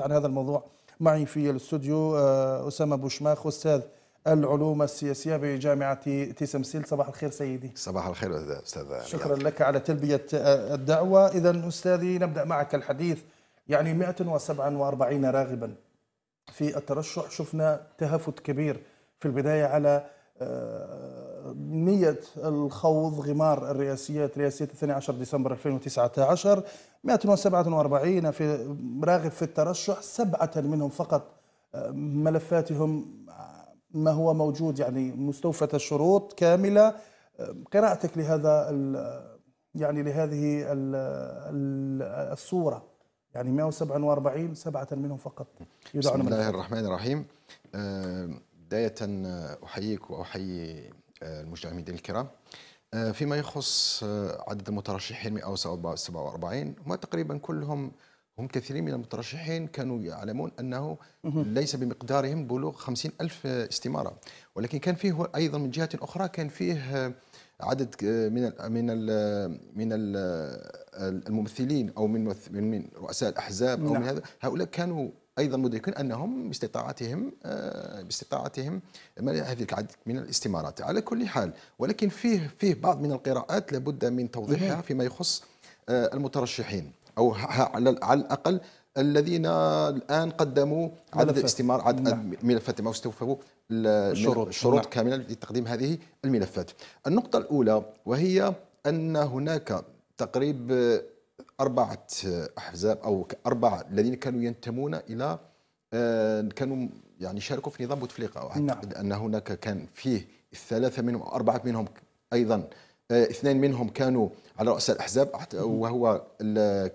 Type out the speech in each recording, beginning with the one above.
عن هذا الموضوع معي في الاستوديو أسامة بوشماخ، أستاذ العلوم السياسية بجامعة تيسمسيل. صباح الخير سيدي. صباح الخير أستاذ. شكرا لك على تلبية الدعوة. إذا أستاذي نبدأ معك الحديث، يعني 147 راغبا في الترشح، شفنا تهافت كبير في البداية على نية الخوض غمار الرئاسيات، رئاسية 12 ديسمبر 2019، 147 في راغب في الترشح، 7 منهم فقط ملفاتهم ما هو موجود يعني مستوفى الشروط كاملة. قراءتك لهذا يعني لهذه الصورة، يعني 147 7 منهم فقط. بسم الله الرحمن الرحيم. بداية أحييك وأحيي المشاهدين الكرام. فيما يخص عدد المترشحين 147، ما تقريبا كلهم هم كثيرين من المترشحين كانوا يعلمون أنه ليس بمقدارهم بلوغ 50,000 استمارة، ولكن كان فيه أيضا من جهة أخرى كان فيه عدد من الممثلين أو من رؤساء الأحزاب أو من هذا، هؤلاء كانوا أيضا مدركين أنهم باستطاعتهم هذه العدد من الاستمارات. على كل حال، ولكن فيه بعض من القراءات لابد من توضيحها فيما يخص المترشحين، أو على الأقل الذين الآن قدموا عدد الاستمارة، عدد ملفات ما استوفوا الشروط كاملة لتقديم هذه الملفات. النقطة الأولى وهي أن هناك تقريب 4 أحزاب أو 4 الذين كانوا ينتمون إلى كانوا يعني شاركوا في نظام بوتفليقة. أعتقد أن هناك كان فيه 3 منهم أو 4 منهم أيضا، 2 منهم كانوا على رأس الأحزاب، وهو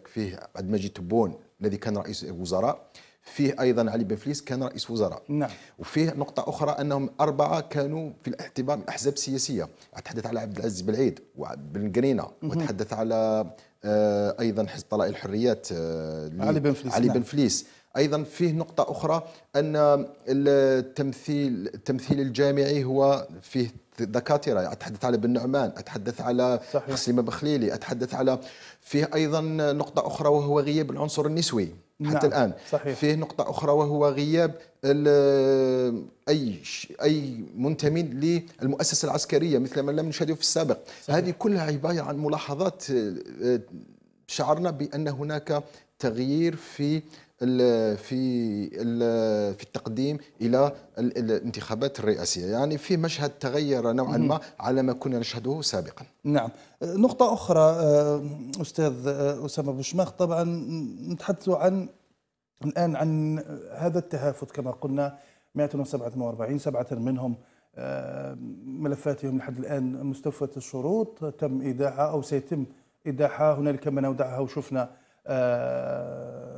فيه عبد المجيد تبون الذي كان رئيس وزراء، فيه أيضا علي بن فليس كان رئيس وزراء. وفيه نقطة أخرى أنهم 4 كانوا في الاعتبار من الأحزاب السياسية. أتحدث على عبد العزيز بالعيد وبن غرينا، وأتحدث على أيضا حزب طلائع الحريات علي بن فليس. أيضا فيه نقطة أخرى أن التمثيل الجامعي هو فيه دكاترة، أتحدث على بن نعمان، أتحدث على خسيمة بخليلي، أتحدث على فيه أيضا نقطة أخرى وهو غياب العنصر النسوي حتى الآن. فيه نقطة أخرى وهو غياب أي منتمي للمؤسسة العسكرية مثل ما لم نشاهده في السابق. هذه كلها عبارة عن ملاحظات شعرنا بأن هناك تغيير في التقديم الى الانتخابات الرئاسيه، يعني في مشهد تغير نوعا ما على ما كنا نشهده سابقا. نقطه اخرى استاذ اسامه بوشماخ، طبعا نتحدث عن الان عن هذا التهافت كما قلنا، 147 7 منهم ملفاتهم لحد الان مستوفاه الشروط، تم ايداعها او سيتم ايداعها. هنالك من اودعها، وشفنا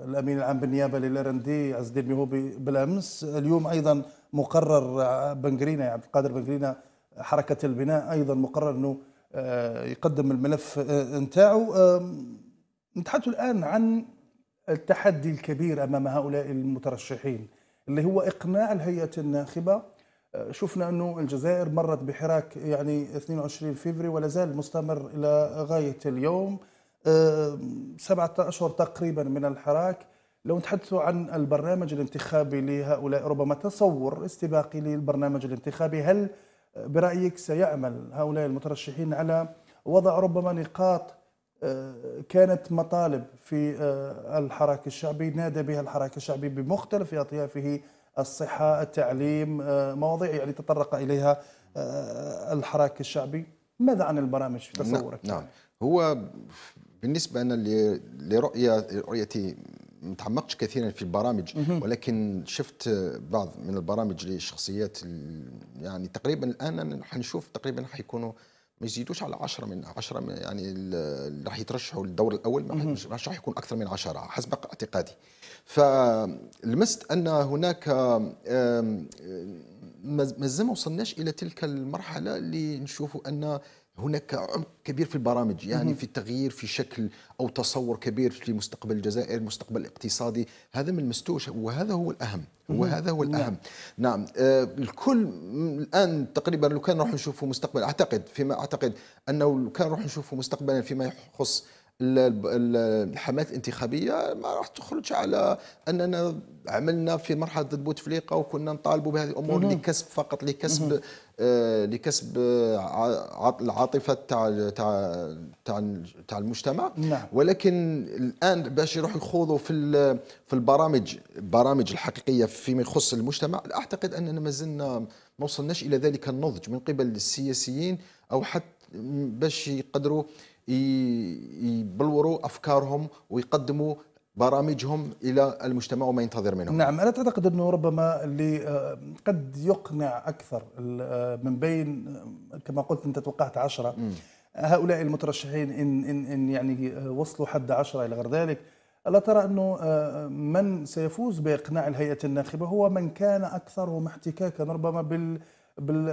الأمين العام بالنيابة للرندي عز الدين ميهوبي بالأمس. اليوم أيضا مقرر بن غرينا، عبد القادر بنغرينا، حركة البناء، أيضا مقرر أنه يقدم الملف نتاعو. نتحدث الآن عن التحدي الكبير أمام هؤلاء المترشحين اللي هو إقناع الهيئة الناخبة. شفنا أنه الجزائر مرت بحراك يعني 22 فبراير ولا زال مستمر إلى غاية اليوم، 7 أشهر تقريبا من الحراك. لو نتحدثوا عن البرنامج الانتخابي لهؤلاء، ربما تصور استباقي للبرنامج الانتخابي، هل برأيك سيعمل هؤلاء المترشحين على وضع ربما نقاط كانت مطالب في الحراك الشعبي، نادى بها الحراك الشعبي بمختلف أطيافه، الصحة، التعليم، مواضيع يعني تطرق إليها الحراك الشعبي؟ ماذا عن البرامج في تصورك؟ نعم، هو بالنسبة أنا لرؤيتي ما تعمقتش كثيرا في البرامج، ولكن شفت بعض من البرامج للشخصيات، يعني تقريبا الآن حنشوف تقريبا حيكونوا ما يزيدوش على 10 يعني اللي راح يترشحوا للدور الأول، ما راح يكون أكثر من 10 حسب اعتقادي. فلمست أن هناك مازال ما وصلناش إلى تلك المرحلة اللي نشوفوا أن هناك عمق كبير في البرامج، يعني في التغيير في شكل أو تصور كبير في مستقبل الجزائر، المستقبل الاقتصادي، هذا ما لمستوش، وهذا هو الأهم. نعم. الكل الآن تقريبا لو كان نروح نشوفوا مستقبل، أعتقد أنه لو كان نروح نشوفوا مستقبلا فيما يخص الحملات الانتخابيه ما راح تخرج على اننا عملنا في مرحله ضد بوتفليقه وكنا نطالبوا بهذه الامور لكسب فقط لكسب العاطفه تاع المجتمع. ولكن الان باش يروحوا يخوضوا في البرامج الحقيقيه فيما يخص المجتمع، اعتقد اننا مازلنا ما وصلناش الى ذلك النضج من قبل السياسيين، او حتى باش يقدروا يبلوروا افكارهم ويقدموا برامجهم الى المجتمع وما ينتظر منهم. نعم، انا اعتقد انه ربما اللي قد يقنع اكثر من بين كما قلت انت توقعت 10 هؤلاء المترشحين ان يعني وصلوا حد 10 الى غير ذلك. ألا ترى أنه من سيفوز بإقناع الهيئة الناخبة هو من كان أكثرهم احتكاكا ربما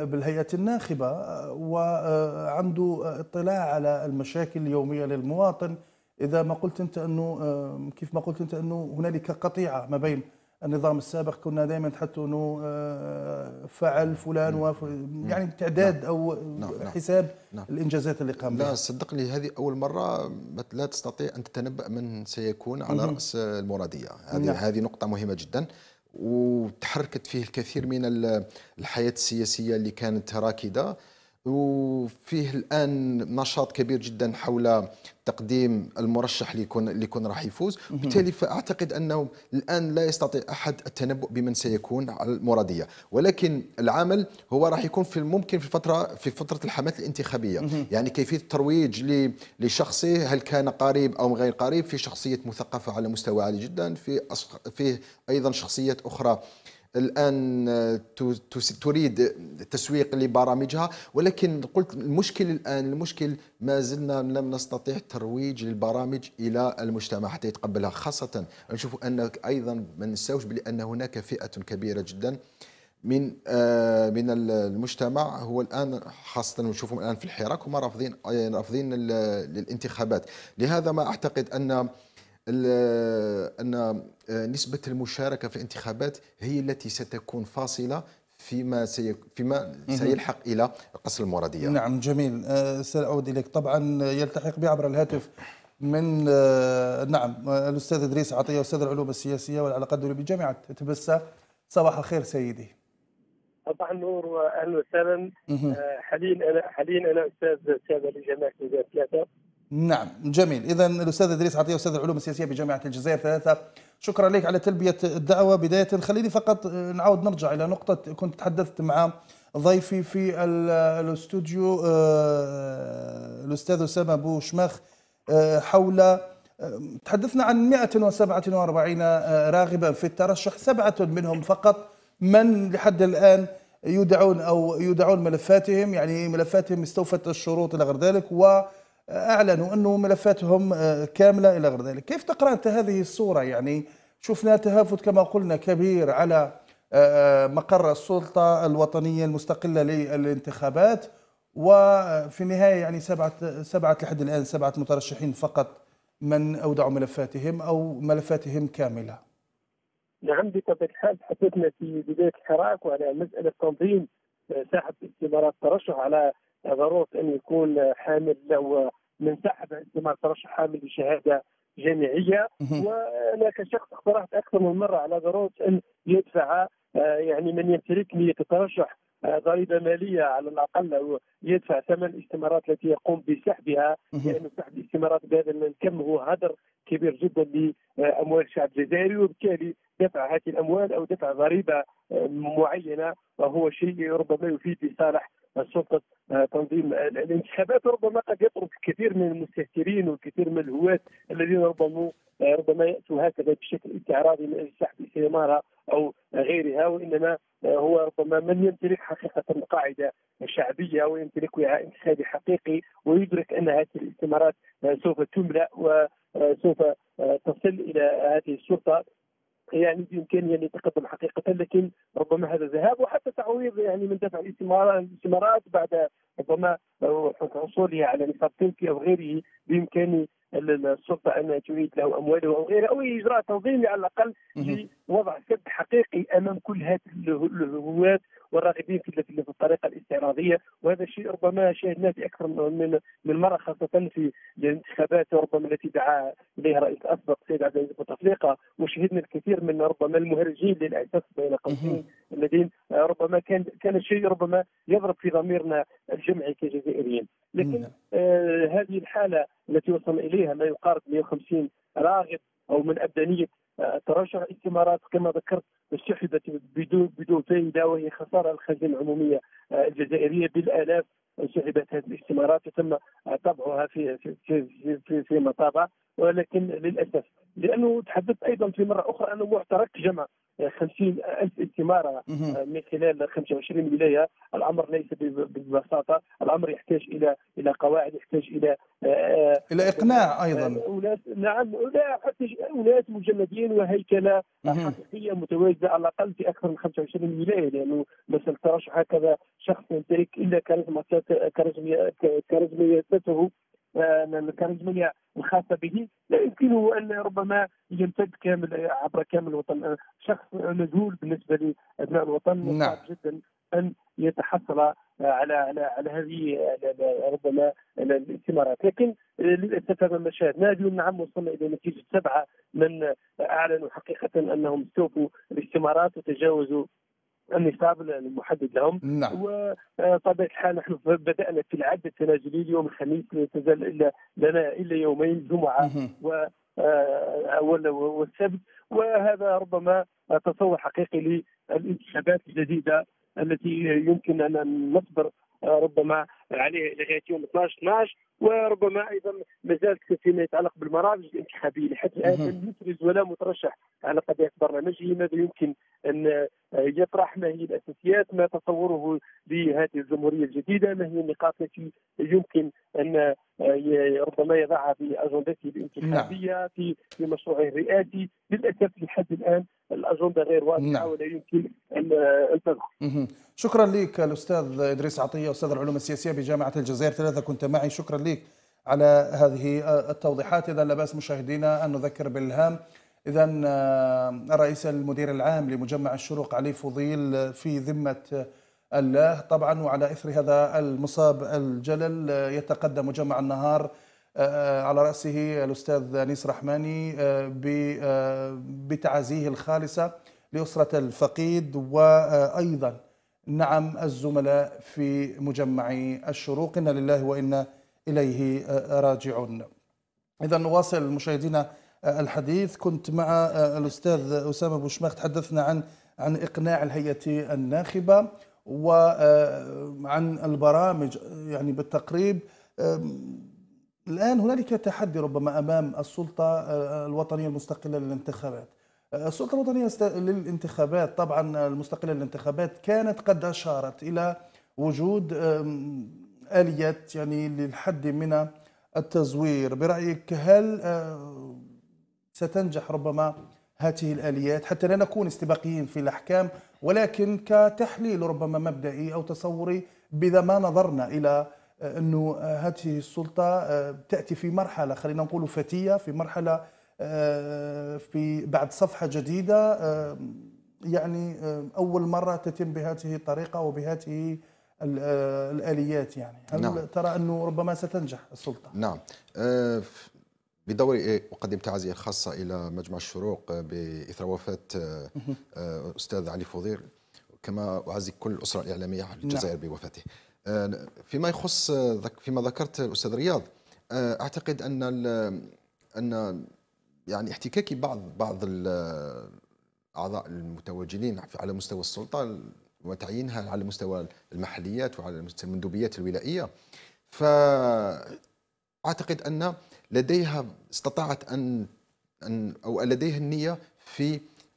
بالهيئة الناخبة وعنده اطلاع على المشاكل اليومية للمواطن؟ إذا ما قلت أنت أنه كيف ما قلت أنت أنه هنالك قطيعة ما بين النظام السابق، كنا دائما نتحدث أنه فعل فلان يعني تعداد أو حساب الإنجازات اللي قام بها. لا صدق لي، هذه أول مرة لا تستطيع أن تتنبأ من سيكون على رأس المرادية. هذه نقطة مهمة جدا، وتحركت فيه الكثير من الحياة السياسية اللي كانت راكدة، وفيه الآن نشاط كبير جدا حول تقديم المرشح اللي يكون راح يفوز. وبالتالي فأعتقد أنه الآن لا يستطيع أحد التنبؤ بمن سيكون على المرادية، ولكن العمل هو راح يكون في الممكن في فترة الحملات الانتخابية، يعني كيفية الترويج لشخصه، هل كان قريب أو غير قريب، في شخصية مثقفة على مستوى عالي جدا، فيه أيضا شخصيات أخرى الآن تريد تسويق لبرامجها. ولكن قلت المشكل ما زلنا لم نستطيع ترويج للبرامج إلى المجتمع حتى يتقبلها، خاصة نشوف أن أيضا ما ننساوش بأن هناك فئة كبيرة جدا من المجتمع هو الآن، خاصة نشوفهم الآن في الحراك، هم رافضين للانتخابات. لهذا ما أعتقد أن نسبة المشاركة في الانتخابات هي التي ستكون فاصلة فيما سيلحق إلى قصر المرادية. نعم جميل، سأعود إليك. طبعا يلتحق بي عبر الهاتف من الأستاذ إدريس عطية، أستاذ العلوم السياسية والعلاقات الدولية بجامعة تبسة. صباح الخير سيدي. صباح النور وأهلا وسهلا. حاليا أنا أستاذ سابق لجامعة تبسة 3. نعم جميل، إذا الأستاذ إدريس عطية أستاذ العلوم السياسية بجامعة الجزائر 3، شكرا لك على تلبية الدعوة. بداية خليني فقط نعود نرجع إلى نقطة كنت تحدثت مع ضيفي في الاستوديو الأستاذ أسامة بوشماخ، حول تحدثنا عن 147 راغبا في الترشح، 7 منهم فقط من لحد الآن يدعون ملفاتهم، يعني ملفاتهم استوفت الشروط إلى غير ذلك، و أعلنوا أنه ملفاتهم كاملة إلى غير ذلك. كيف تقرأ أنت هذه الصورة؟ يعني شفنا تهافت كما قلنا كبير على مقر السلطة الوطنية المستقلة للانتخابات، وفي النهاية يعني سبعة لحد الآن، 7 مترشحين فقط من أودعوا ملفاتهم أو ملفاتهم كاملة. نعم بطبيعة الحال حدثنا في بداية الحراك وعلى مسألة تنظيم ساحة استمارات الترشح، على ضرورة أن يكون حامل له منسحب استمارة ترشح حامل بشهادة جامعية. وأنا كشخص اقترحت أكثر من مرة على ضرورة أن يدفع يعني من يمتلك ليترشح ضريبة مالية على الأقل، أو يدفع ثمن الاستمارات التي يقوم بسحبها، لأن سحب الاستمارات بهذا الكم هو هدر كبير جدا لأموال الشعب الجزائري، وبالتالي دفع هذه الأموال أو دفع ضريبة معينة وهو شيء ربما يفيد لصالح السلطة تنظيم الانتخابات. ربما قد يطرد الكثير من المستهترين والكثير من الهواة الذين ربما يأتوا هكذا بشكل استعراضي من أجل سحب استمارة أو غيرها، وإنما هو ربما من يمتلك حقيقة قاعدة شعبية ويمتلك وعاء انتخابي حقيقي، ويدرك أن هذه الاستمارات سوف تملأ وسوف تصل إلى هذه السلطة يعني بإمكانه أن يتقدم حقيقة. لكن ربما هذا ذهاب، وحتى تعويض يعني من دفع الاستمارات بعد ربما حصولها على نصاب تمثيل أو غيره، بإمكانه السلطة أن تريد له أمواله أو غيره، أو إجراء تنظيمي على الأقل لوضع سد حقيقي أمام كل هذه الهواة والراغبين في الطريقة الاستعمارية. الإرادية، وهذا الشيء ربما شاهدناه في أكثر من مرة، خاصة في الانتخابات ربما التي دعا إليها الرئيس الأسبق السيد عبد العزيز بوتفليقة، وشهدنا الكثير من ربما المهرجين للأعتاس بين قوسين الذين ربما كان الشيء ربما يضرب في ضميرنا الجمعي كجزائريين. لكن هذه الحالة التي وصل إليها ما يقارب 150 راغب أو من أبدانية ترشح استمارات كما ذكرت سحبت بدون فائدة، وهي خسارة الخزينة العمومية الجزائرية بالآلاف. سحبت هذه الاستمارات وتم طبعها في مطابع، ولكن للأسف لأنه تحدثت أيضا في مرة أخرى أنه معترك جمع 50,000 استمارة من خلال 25 ولاية. الأمر ليس ببساطة، الأمر يحتاج إلى قواعد، يحتاج إلى إقناع أيضا أولاد، نعم أولاد مجندين وهيكلة حقيقية متواجدة على الأقل في أكثر من 25 ولاية، لأنه مثلا ترشح هكذا شخص يمتلك إلا كاريزميته الكاريزمية الخاصة به، لا يمكنه أن ربما يمتد عبر كامل الوطن. شخص مجهول بالنسبة لأبناء الوطن، صعب جدا أن يتحصل على على على هذه ربما الاستمارات. لكن للأسف هذا ما شاهدناه اليوم. نعم وصلنا إلى نتيجة 7 من أعلنوا حقيقة أنهم استوفوا الاستمارات وتجاوزوا النصاب المحدد لهم. وطبعا الحال نحن بدأنا في العد التنازلي اليوم الخميس، لا تزال لنا إلا يومين، الجمعة والسبت، وهذا ربما تصور حقيقي للانتخابات الجديدة التي يمكن أن نصبر ربما عليه لغاية يوم 12 وربما أيضا ما زال فيما يتعلق بالمراكز الانتخابية لحد الآن لم يفرز ولا مترشح على قضية برنامجه. ماذا يمكن أن يطرح؟ ما هي الأساسيات؟ ما تصوره لهذه الجمهورية الجديدة؟ ما هي النقاط التي يمكن أن ربما يضعها في أجندته الانتخابية في مشروعه الرئاسي؟ للأسف لحد الآن الأجندة غير واضحة ولا يمكن أن تدخل. شكرا لك الأستاذ إدريس عطية، أستاذ العلوم السياسية بجامعة الجزائر 3، كنت معي. شكرا لك على هذه التوضيحات. إذا لا بأس مشاهدينا أن نذكر بالهام. إذا الرئيس المدير العام لمجمع الشروق علي فضيل في ذمة الله طبعا، وعلى إثر هذا المصاب الجلل يتقدم مجمع النهار على رأسه الأستاذ أنيس رحماني بتعازيه الخالصة لأسرة الفقيد، وأيضا نعم الزملاء في مجمع الشروق، إنا لله وإنا إليه راجعون. إذا نواصل مشاهدينا الحديث. كنت مع الأستاذ أسامة بوشماخ، تحدثنا عن إقناع الهيئة الناخبة وعن البرامج يعني بالتقريب. الآن هنالك تحدي ربما أمام السلطة الوطنية المستقلة للانتخابات. السلطة الوطنية للانتخابات طبعا المستقلة للانتخابات كانت قد أشارت إلى وجود آليات يعني للحد من التزوير. برأيك هل ستنجح ربما هذه الآليات حتى لا نكون استباقيين في الأحكام، ولكن كتحليل ربما مبدئي أو تصوري بذا ما نظرنا إلى أنه هذه السلطة تأتي في مرحلة خلينا نقول فتية، في مرحلة في بعد صفحة جديدة، يعني أول مرة تتم بهذه الطريقة وبهذه الآليات يعني. هل ترى أنه ربما ستنجح السلطة؟ نعم، بدوري أقدم تعزية خاصة إلى مجمع الشروق بإثر وفاة أستاذ علي فضيل، كما أعزي كل الأسرة الإعلامية الجزائر بوفاته. فيما يخص فيما ذكرت الأستاذ رياض، أعتقد أن يعني احتكاك بعض الأعضاء المتواجدين على مستوى السلطة وتعيينها على مستوى المحليات وعلى المندوبيات الولائية، فأعتقد أن لديها استطاعت أن أو لديها النية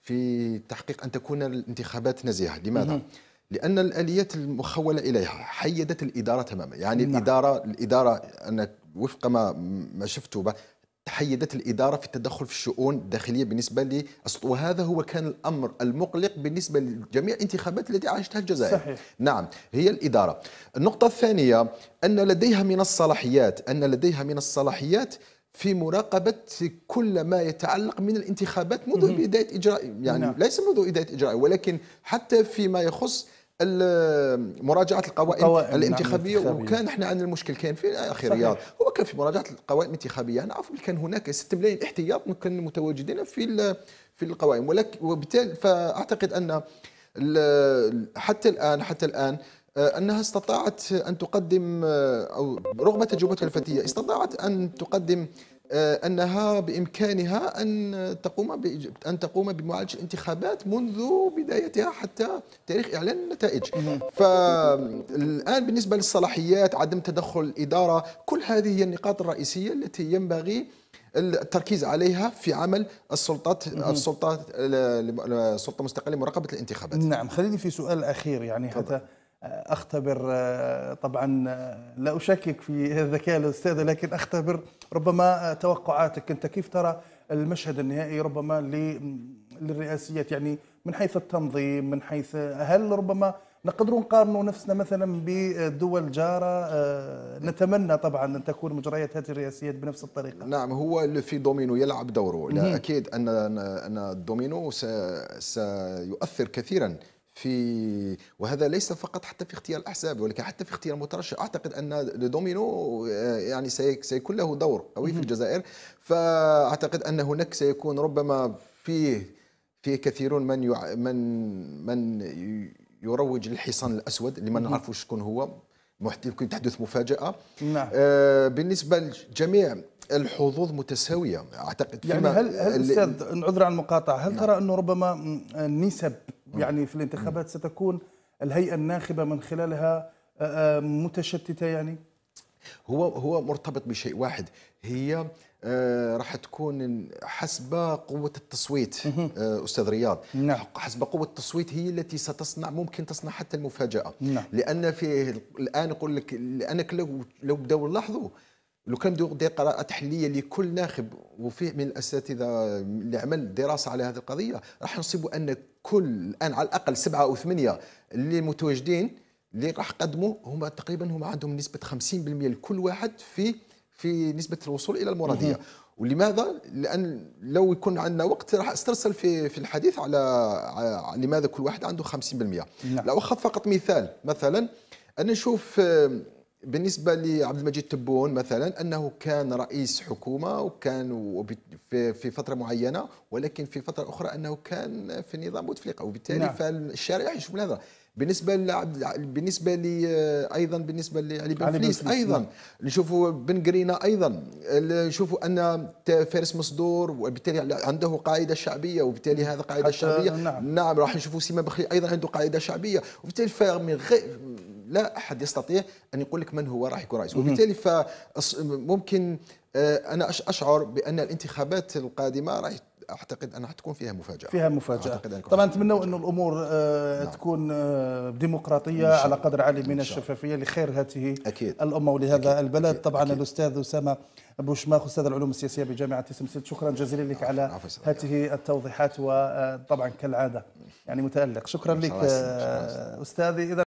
في تحقيق أن تكون الانتخابات نزيهة. لماذا؟ لأن الآليات المخولة إليها حيدت الإدارة تماما، يعني الإدارة أنا وفق ما شفته تحيدت الإدارة في التدخل في الشؤون الداخلية بالنسبة لي، وهذا هو كان الأمر المقلق بالنسبة لجميع الانتخابات التي عاشتها الجزائر. صحيح. نعم، هي الإدارة. النقطة الثانية أن لديها من الصلاحيات في مراقبة كل ما يتعلق من الانتخابات منذ بداية إجراء، يعني ليس منذ بداية إجراء، ولكن حتى فيما يخص مراجعه القوائم الانتخابيه، وكان احنا عندنا المشكل كان في اخر رياض، هو كان في مراجعه القوائم الانتخابيه. انا عارف كان هناك 6 ملايين احتياط كان متواجدين في القوائم، ولكن وبالتالي فاعتقد ان حتى الان انها استطاعت ان تقدم، او رغم تجربتها الفتيه استطاعت ان تقدم انها بامكانها ان تقوم بمعالجه الانتخابات منذ بدايتها حتى تاريخ اعلان النتائج. فالان بالنسبه للصلاحيات، عدم تدخل الاداره، كل هذه هي النقاط الرئيسيه التي ينبغي التركيز عليها في عمل السلطات سلطه مستقله لمراقبه الانتخابات. نعم، خليني في سؤال اخير يعني حتى أختبر، طبعا لا أشكك في ذكاء الأستاذة، لكن أختبر ربما توقعاتك. أنت كيف ترى المشهد النهائي ربما للرئاسيات، يعني من حيث التنظيم، من حيث هل ربما نقدر نقارن نفسنا مثلا بدول جارة؟ نتمنى طبعا أن تكون مجريات هذه الرئاسيات بنفس الطريقة. نعم، هو في دومينو يلعب دوره. لا أكيد أن الدومينو سيؤثر كثيرا في، وهذا ليس فقط حتى في اختيار الأحزاب، ولكن حتى في اختيار المترشح. أعتقد أن الدومينو يعني سيكون له دور قوي في الجزائر. فأعتقد أن هناك سيكون ربما فيه كثير من يروج للحصان الأسود لمن نعرفه شكون هو، يمكن تحدث مفاجأة. نعم. بالنسبة لجميع الحظوظ متساوية أعتقد. يعني هل أستاذ، عذرا عن المقاطعة، هل ترى أنه ربما النسب يعني في الانتخابات ستكون الهيئة الناخبة من خلالها متشتتة؟ يعني هو مرتبط بشيء واحد، هي راح تكون حسب قوة التصويت. أستاذ رياض، نعم. حسب قوة التصويت هي التي ستصنع، ممكن تصنع حتى المفاجأة. نعم. لأن في الآن أقول لك، لأنك لو بدأوا لاحظوا لو كان دير قراءة تحليلية لكل ناخب، وفيه من الأساتذة اللي عمل دراسة على هذه القضية، راح نصيبوا أن كل الآن على الأقل 7 أو 8 اللي متواجدين اللي راح يقدموا هم تقريبا عندهم نسبة 50% لكل واحد في نسبة الوصول إلى المرادية. ولماذا؟ لأن لو يكون عندنا وقت راح أسترسل في الحديث على لماذا كل واحد عنده 50%. نعم. لو أخذ فقط مثال، مثلا أنا نشوف بالنسبة لعبد المجيد تبون مثلا، أنه كان رئيس حكومة وكان في فترة معينة، ولكن في فترة أخرى أنه كان في نظام بوتفليقة، وبالتالي نعم. فالشارع يشوف هذا. بالنسبة لعلي بن فليس أيضا، نشوفوا بن غرينا أيضا، نشوفوا أن فارس مصدور وبالتالي عنده قاعدة شعبية، وبالتالي هذا قاعدة شعبية. نعم، راح نشوفوا خسيمة بخليلي أيضا عنده قاعدة شعبية، وبالتالي لا أحد يستطيع أن يقول لك من هو راح يكون رئيس. وبالتالي ممكن أنا أشعر بأن الانتخابات القادمة راح أعتقد أنها تكون فيها مفاجأة. طبعا أتمنى أن الأمور تكون ديمقراطية على قدر عالي من الشفافية لخير هذه الأمة ولهذا البلد. أكيد. طبعا أكيد. الأستاذ أسامة بوشماخ، أستاذ العلوم السياسية بجامعة تيسمسيل، شكرا جزيلا لك على هذه التوضيحات، وطبعا كالعادة يعني متألق. شكرا لك أستاذي.